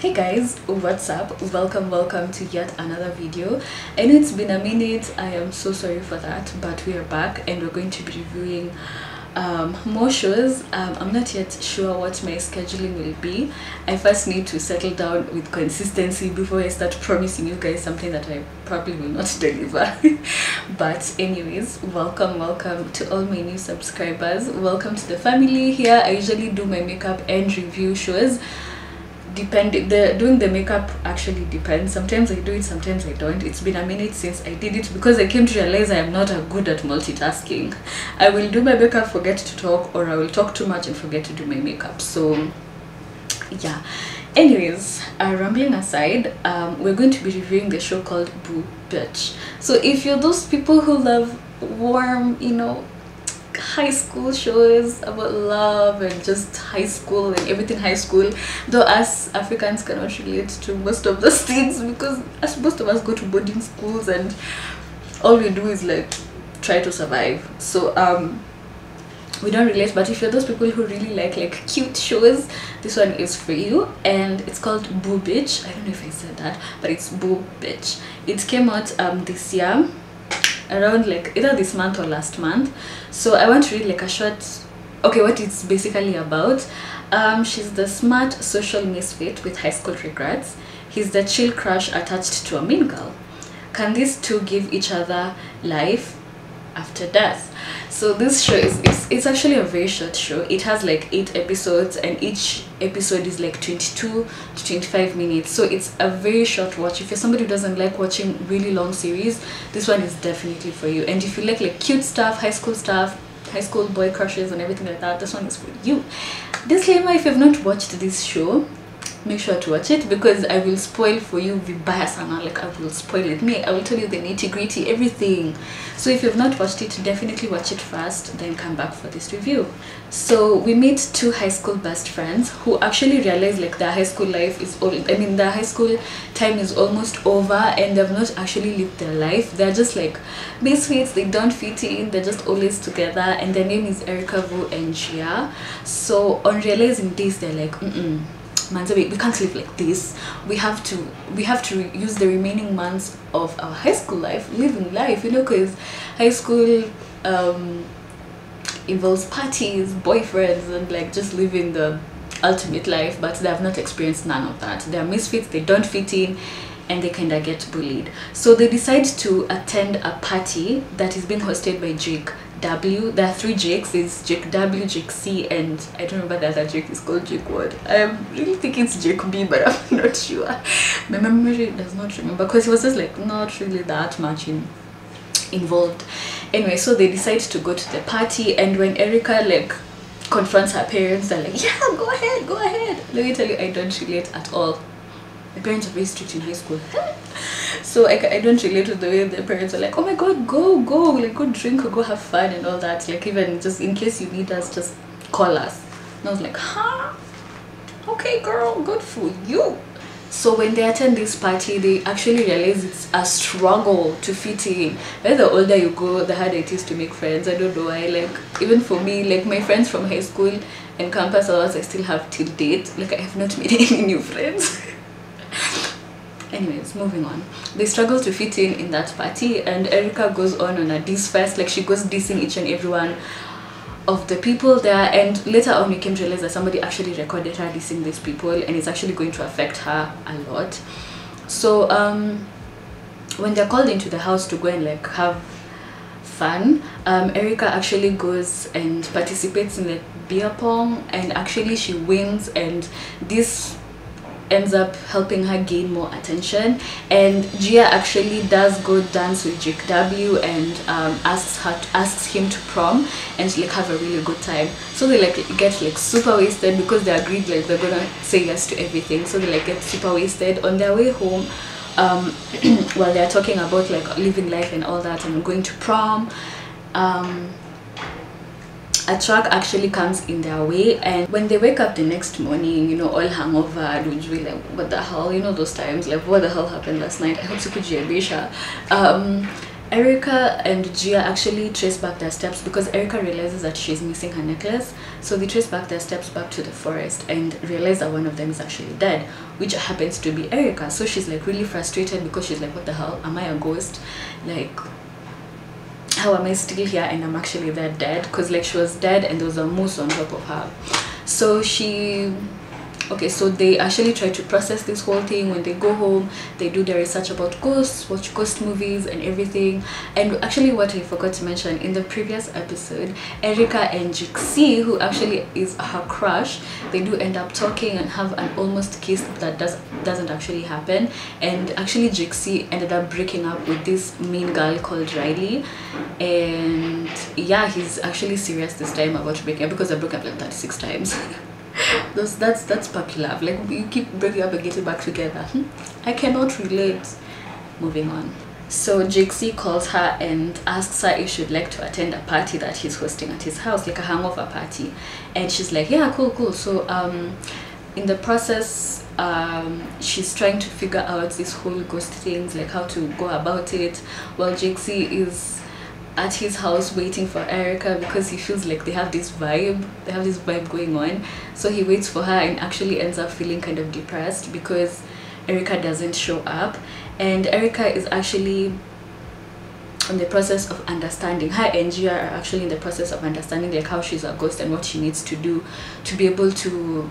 Hey guys, what's up? Welcome to yet another video. I know it's been a minute. I am so sorry for that, but we are back and we're going to be reviewing more shows. I'm not yet sure what my scheduling will be. I first need to settle down with consistency before I start promising you guys something that I probably will not deliver. But anyways, welcome to all my new subscribers. Welcome to the family. Here I usually do my makeup and review shows. Doing the makeup actually depends. Sometimes I do it, sometimes I don't. It's been a minute since I did it because I came to realize I am not good at multitasking. I will do my makeup, forget to talk, or I will talk too much and forget to do my makeup. So yeah, anyways, rambling aside, we're going to be reviewing the show called Boo Bitch. So if you're those people who love warm, you know, high school shows about love and just high school and everything high school, though us Africans cannot relate to most of those things because most of us go to boarding schools and all we do is like try to survive, so we don't relate. But if you're those people who really like cute shows, this one is for you, and it's called Boo Bitch. I don't know if I said that, but it's Boo Bitch. It came out this year, around like either this month or last month. So I want to read like a short, okay, what it's basically about. She's the smart social misfit with high school regrets. He's the chill crush attached to a mean girl. Can these two give each other life after death? So this show is it's actually a very short show. It has like 8 episodes and each episode is like 22 to 25 minutes, so it's a very short watch. If you're somebody who doesn't like watching really long series, this one is definitely for you. And if you like cute stuff, high school boy crushes and everything like that, this one is for you. Disclaimer: if you've not watched this show, make sure to watch it because I will spoil for you vibaya sana. Like, I will spoil it. I will tell you the nitty-gritty, everything. So if you've not watched it, definitely watch it first, then come back for this review. So we meet two high school best friends who actually realize like their high school life is their high school time is almost over and they've not actually lived their life. They're just like misfits, they don't fit in, they're just always together, and their name is Erica Vu and Gia. So on realizing this, they're like, we can't live like this. We have to use the remaining months of our high school life living life, you know, because high school involves parties, boyfriends, and like just living the ultimate life. But they have not experienced none of that. They are misfits, they don't fit in, and they kind of get bullied. So they decide to attend a party that is being hosted by Jake W. There are 3 Jakes. There's Jake W, Jake C, and I don't remember the other Jake. It's called Jake Ward. I really think it's Jake B, but I'm not sure. My memory does not remember because it was just like not really that much involved. Anyway, so they decide to go to the party, and when Erica like confronts her parents, they're like, yeah, go ahead. Let me tell you, I don't relate at all. My parents are very strict in high school. So I don't relate to the way their parents are like, oh my god, go, like go drink or go have fun and all that. Like, even just in case you need us, just call us. And I was like, huh? Okay girl, good for you. So when they attend this party, they actually realize it's a struggle to fit in. The older you go, the harder it is to make friends. I don't know why. Like, even for me, like my friends from high school and campus hours, I still have till date. Like, I have not made any new friends. Anyways, moving on. They struggle to fit in that party, and Erica goes on a diss fest. Like, she goes dissing each and every one of the people there, and later on we came to realize that somebody actually recorded her dissing these people, and it's actually going to affect her a lot. So when they're called into the house to go and like have fun, Erica actually goes and participates in the beer pong, and actually she wins, and this ends up helping her gain more attention. And Gia actually does go dance with Jake W and asks him to prom, and like have a really good time. So they like get like super wasted because they agreed like they're gonna say yes to everything. So they like get super wasted on their way home. While they're talking about like living life and all that and going to prom, a truck actually comes in their way, and when they wake up the next morning, you know, all hungover, like what the hell, you know, those times, like what the hell happened last night. I hope so. Erica and Gia actually trace back their steps because Erica realizes that she's missing her necklace, so they trace back their steps back to the forest and realize that one of them is actually dead, which happens to be Erica. So she's like really frustrated because she's like, what the hell, am I a ghost? Like, how am I still here and I'm actually there dead? Because like she was dead and there was a moose on top of her. So she, okay, so they actually try to process this whole thing. When they go home, they do their research about ghosts, watch ghost movies and everything. And actually what I forgot to mention in the previous episode, Erica and Jixi, who actually is her crush, they do end up talking and have an almost kiss that doesn't actually happen. And actually Jixi ended up breaking up with this mean girl called Riley, and yeah, he's actually serious this time about breaking up because I broke up like 36 times. That's puppy love. Like, you keep breaking up and getting back together. I cannot relate. Moving on. So Jixi calls her and asks her if she'd like to attend a party that he's hosting at his house, like a hangover party. And she's like, yeah, cool. So in the process, she's trying to figure out this whole ghost things, like how to go about it, while Jixi is at his house waiting for Erica because he feels like they have this vibe going on. So he waits for her and actually ends up feeling kind of depressed because Erica doesn't show up. And Erica is actually in the process of understanding, her and Gia are actually in the process of understanding like how she's a ghost and what she needs to do to be able to,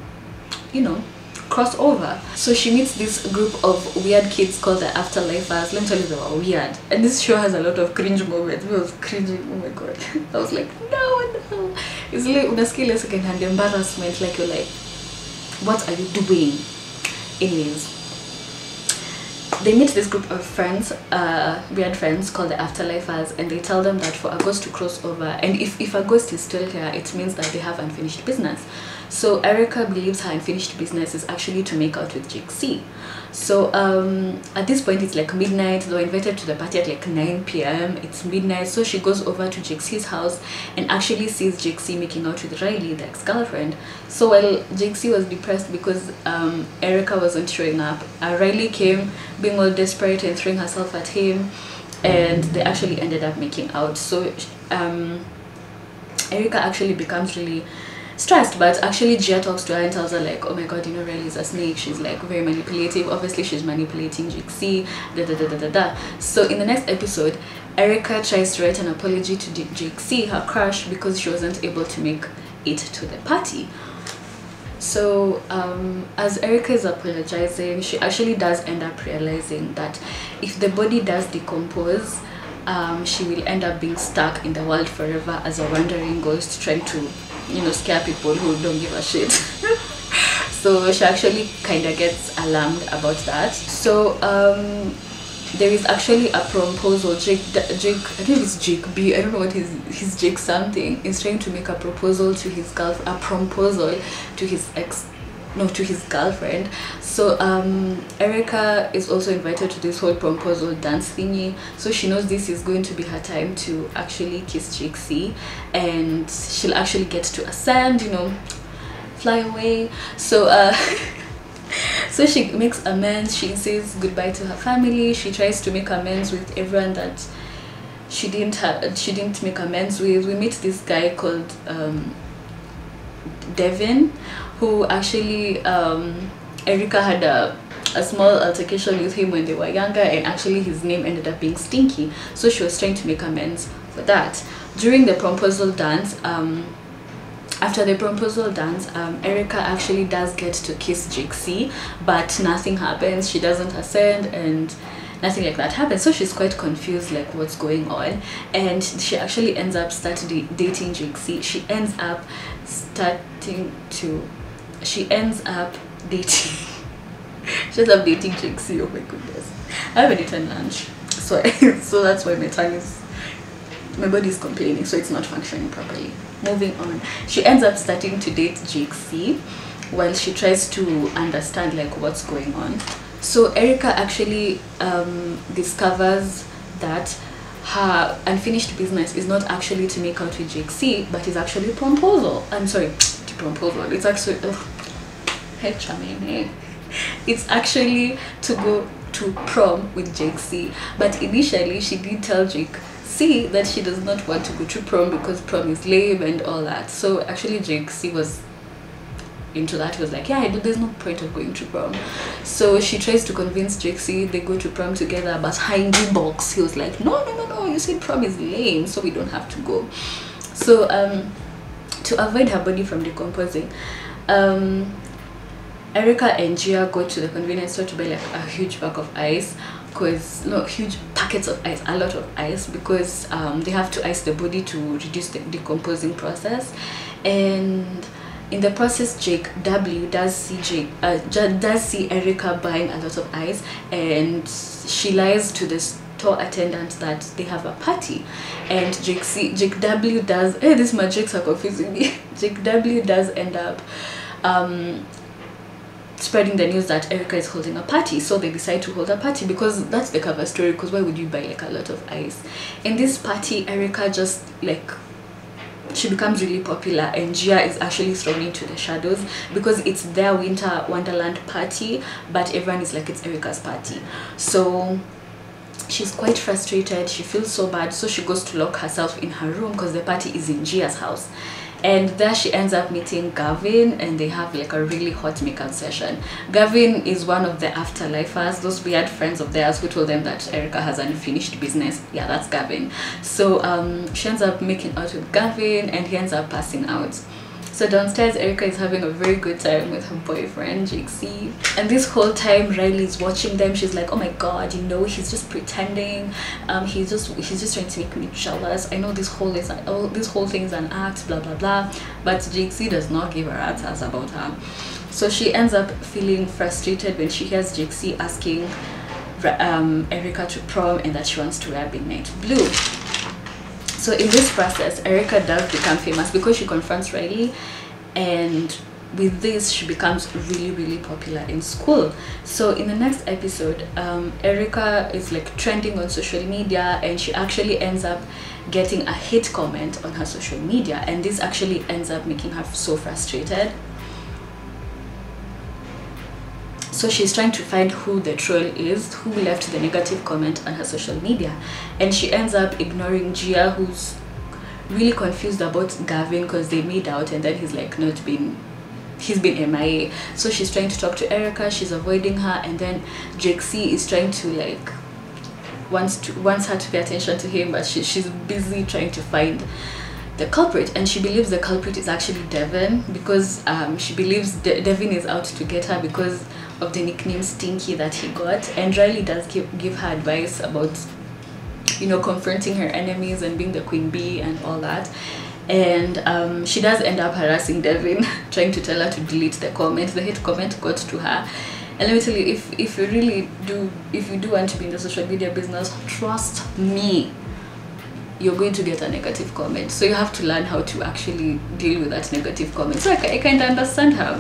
you know, cross over. So she meets this group of weird kids called the Afterlifers. Let me tell you, they were weird, and this show has a lot of cringe moments. I was cringing, oh my god. I was like, no, it's like unasikia ile second-hand embarrassment, like you're like, what are you doing? Anyways, they meet this group of friends, weird friends called the Afterlifers, and they tell them that for a ghost to cross over, and if a ghost is still here, it means that they have unfinished business. So Erica believes her unfinished business is actually to make out with Jixi. So at this point, it's like midnight. They were invited to the party at like 9 p.m. It's midnight, so she goes over to Jixi's house and actually sees Jixi making out with Riley, the ex-girlfriend. So while Jixi was depressed because Erica wasn't showing up, Riley came, being all desperate and throwing herself at him, and they actually ended up making out. So Erica actually becomes really stressed, but actually Gia talks to her and tells her like, oh my god, you know, Riley's a snake, she's like very manipulative, obviously she's manipulating Jixi, So in the next episode, Erica tries to write an apology to Jixi, her crush, because she wasn't able to make it to the party. So as Erica is apologizing, she actually does end up realizing that if the body does decompose, she will end up being stuck in the world forever as a wandering ghost trying to, you know, scare people who don't give a shit. So she actually kind of gets alarmed about that. So there is actually a proposal. Jake, I think it's Jake B, I don't know what his Jake something is, trying to make a proposal to his girlfriend. So Erica is also invited to this whole proposal dance thingy, so she knows this is going to be her time to actually kiss Jixi, and she'll actually get to ascend, you know, fly away. So so she makes amends, she says goodbye to her family, she tries to make amends with everyone that she didn't make amends with. We meet this guy called Devin, who actually Erica had a small altercation with him when they were younger, and actually his name ended up being Stinky, so she was trying to make amends for that. During the proposal dance, after the proposal dance, Erica actually does get to kiss Jixi, but nothing happens, she doesn't ascend and nothing like that happens. So she's quite confused, like what's going on, and she actually ends up dating Jixi. She ends up dating Jixi. Oh my goodness, I haven't eaten lunch, so so that's why my body is complaining, so it's not functioning properly. Moving on, she ends up starting to date Jixi while she tries to understand like what's going on. So Erica actually discovers that her unfinished business is not actually to make out with Jixi, but is actually proposal. It's actually to go to prom with Jixi, but initially she did tell Jixi that she does not want to go to prom because prom is lame and all that. So actually Jixi was into that. He was like, yeah, there's no point of going to prom. So she tries to convince Jixi, they go to prom together, but Hindy box, he was like, no, you said prom is lame, so we don't have to go. So to avoid her body from decomposing, Erica and Gia go to the convenience store to buy like a huge pack of ice, because no, huge packets of ice, a lot of ice, because they have to ice the body to reduce the decomposing process. And in the process, Jake W does see Erica buying a lot of ice, and she lies to the store attendant that they have a party. And Jake W does, hey, these magics are confusing me. Jake W does end up spreading the news that Erica is holding a party. So they decide to hold a party because that's the cover story, because why would you buy like a lot of ice? In this party, Erica just like, she becomes really popular, and Gia is actually thrown into the shadows because it's their winter wonderland party, but everyone is like, it's Erica's party. So she's quite frustrated, she feels so bad, so she goes to lock herself in her room because the party is in Gia's house. And there she ends up meeting Gavin, and they have like a really hot makeout session. Gavin is one of the afterlifers, those weird friends of theirs who told them that Erica has an unfinished business. Yeah, that's Gavin. So she ends up making out with Gavin, and he ends up passing out. So downstairs, Erica is having a very good time with her boyfriend, Jixi. And this whole time, Riley is watching them. She's like, oh my God, you know, he's just pretending. He's just trying to make me jealous. I know this whole thing is an act, blah, blah, blah. But Jixi does not give a rat's ass about her. So she ends up feeling frustrated when she hears Jixi asking Erica to prom and that she wants to wear midnight blue. So in this process, Erica does become famous because she confronts Riley, and with this she becomes really, really popular in school. So in the next episode, Erica is like trending on social media, and she actually ends up getting a hate comment on her social media, and this actually ends up making her so frustrated. So she's trying to find who the troll is, who left the negative comment on her social media. And she ends up ignoring Gia, who's really confused about Gavin because they made out and then he's like not been, he's been MIA. So she's trying to talk to Erica, she's avoiding her, and then Jixi is trying to like, wants her to pay attention to him, but she's busy trying to find the culprit, and she believes the culprit is actually Devin because she believes Devin is out to get her because of the nickname Stinky that he got. And Riley does give her advice about, you know, confronting her enemies and being the queen bee and all that. And she does end up harassing Devin, trying to tell her to delete the comment. The hate comment got to her. And let me tell you, if you do want to be in the social media business, trust me, you're going to get a negative comment. So you have to learn how to actually deal with that negative comment. So I kind of understand her,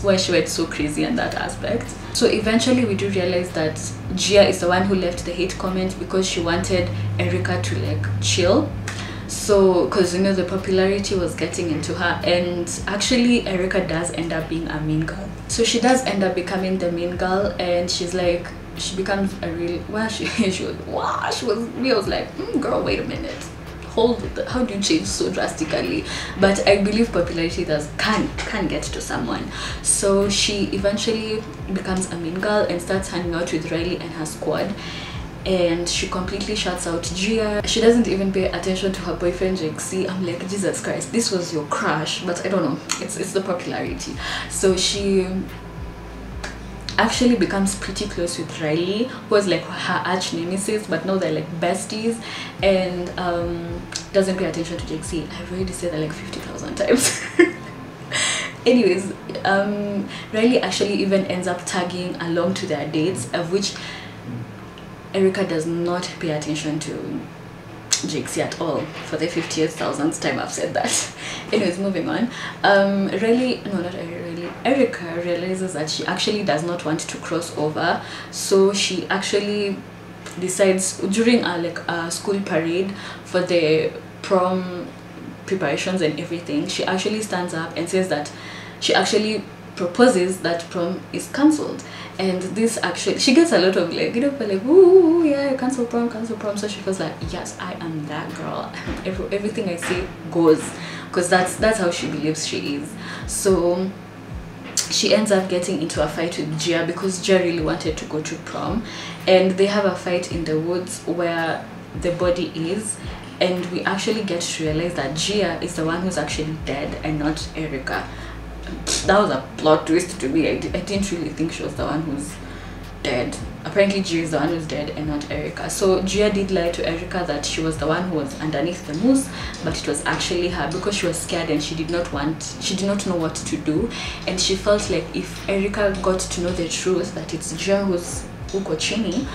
why she went so crazy in that aspect. So eventually we do realize that Gia is the one who left the hate comment because she wanted Erica to like chill. So because, you know, the popularity was getting into her, and actually Erica does end up being a mean girl. So she does end up becoming the mean girl, and she's like, she becomes a real, well, she was like, girl, wait a minute, hold it. How do you change so drastically? But I believe popularity does can get to someone. So she eventually becomes a mean girl and starts hanging out with Riley and her squad, and she completely shuts out Gia. She doesn't even pay attention to her boyfriend Jixi. I'm like, Jesus Christ, this was your crush, but I don't know, it's the popularity. So she actually becomes pretty close with Riley, who was like her arch nemesis, but now they're like besties. And doesn't pay attention to Jixi. I've already said that like 50,000 times. Anyways, Riley actually even ends up tagging along to their dates, of which Erica does not pay attention to Jixi at all, for the 50,000th time I've said that. Anyways, moving on. Erica realizes that she actually does not want to cross over, so she actually decides during a school parade for the prom preparations and everything, she actually stands up and says that she actually proposes that prom is cancelled. And this actually, she gets a lot of like, you know, like, ooh, yeah, cancel prom, cancel prom. So she feels like, yes, I am that girl. Everything I say goes, because that's how she believes she is. So she ends up getting into a fight with Gia because Gia really wanted to go to prom, and they have a fight in the woods where the body is, and we actually get to realize that Gia is the one who's actually dead and not Erica. That was a plot twist to me. I didn't really think she was the one who's dead. Apparently Gia is the one who's dead and not Erica. So Gia did lie to Erica that she was the one who was underneath the moose, but it was actually her, because she was scared and she did not know what to do, and she felt like if Erica got to know the truth that it's Gia who's Ukochini,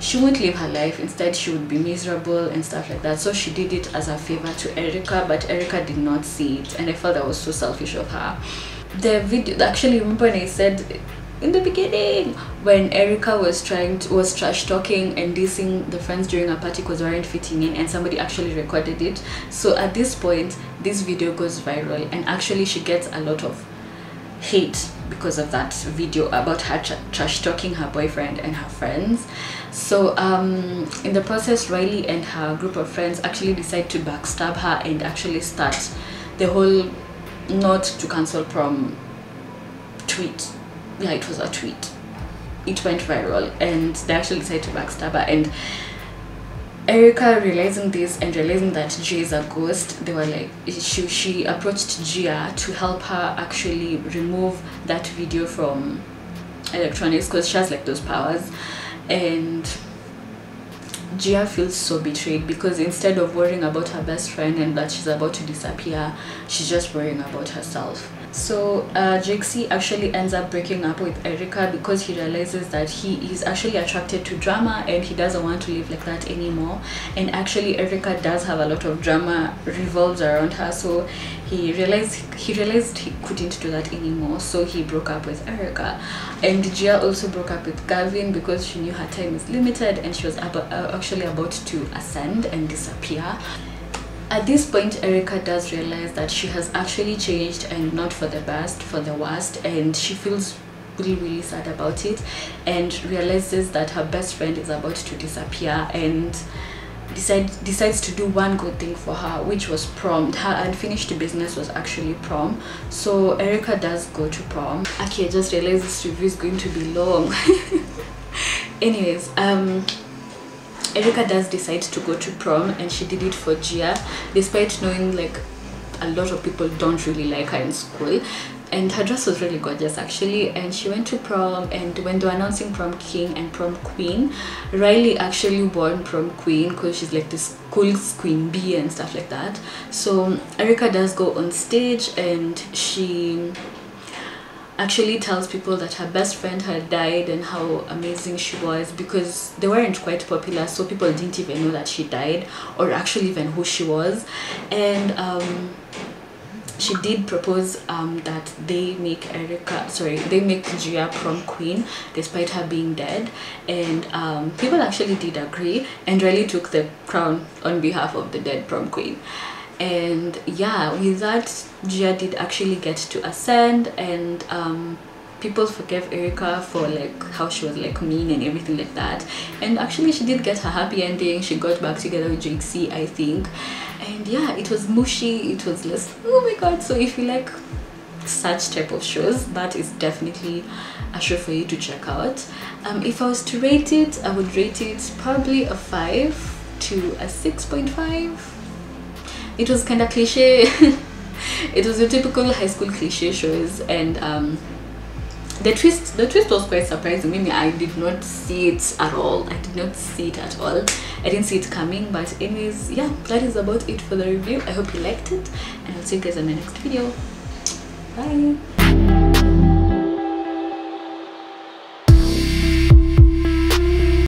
she wouldn't live her life. Instead, she would be miserable and stuff like that. So she did it as a favor to Erica, but Erica did not see it, and I felt that was so selfish of her. The video, actually, remember when I said in the beginning, when Erica was trash talking and dissing the friends during a party because they weren't fitting in, and somebody actually recorded it. So at this point, this video goes viral, and actually she gets a lot of hate because of that video about her trash talking her boyfriend and her friends. So in the process, Riley and her group of friends actually decide to backstab her and actually start the whole not to cancel prom tweet. Yeah, it was a tweet. It went viral, and they actually decided to backstab her. And Erica, realizing this and realizing that Gia is a ghost, they were like, she approached Gia to help her actually remove that video from electronics, because she has like those powers. And Gia feels so betrayed, because instead of worrying about her best friend and that she's about to disappear, she's just worrying about herself. So Jixi actually ends up breaking up with Erica because he realizes that he is actually attracted to drama and he doesn't want to live like that anymore. And actually Erica does have a lot of drama revolves around her, so he realized he couldn't do that anymore, so he broke up with Erica. And Gia also broke up with Gavin because she knew her time is limited and she was actually about to ascend and disappear. At this point, Erica does realize that she has actually changed, and not for the best, for the worst, and she feels really sad about it, and realizes that her best friend is about to disappear, and decides to do one good thing for her, which was prom. Her unfinished business was actually prom. So Erica does go to prom. Okay, I just realized this review is going to be long. Anyways, Erica does decide to go to prom, and she did it for Gia, despite knowing like a lot of people don't really like her in school. And her dress was really gorgeous actually, and she went to prom, and when they were announcing prom king and prom queen, Riley actually won prom queen because she's like this cool queen bee and stuff like that. So Erica does go on stage, and she actually tells people that her best friend had died and how amazing she was, because they weren't quite popular, so people didn't even know that she died or actually even who she was. And she did propose that they make Gia prom queen despite her being dead, and people actually did agree, and Riley took the crown on behalf of the dead prom queen. And yeah, with that, Gia did actually get to ascend, and people forgave Erica for like how she was like mean and everything like that. And actually she did get her happy ending. She got back together with Jixi, I think. And yeah, it was mushy, it was less, oh my god. So if you like such type of shows, that is definitely a show for you to check out. If I was to rate it, I would rate it probably a 5 to a 6.5. It was kind of cliche. It was your typical high school cliche shows, and the twist was quite surprising. Maybe I did not see it at all. I didn't see it coming. But anyways, yeah, that is about it for the review. I hope you liked it, and I'll see you guys in my next video. Bye.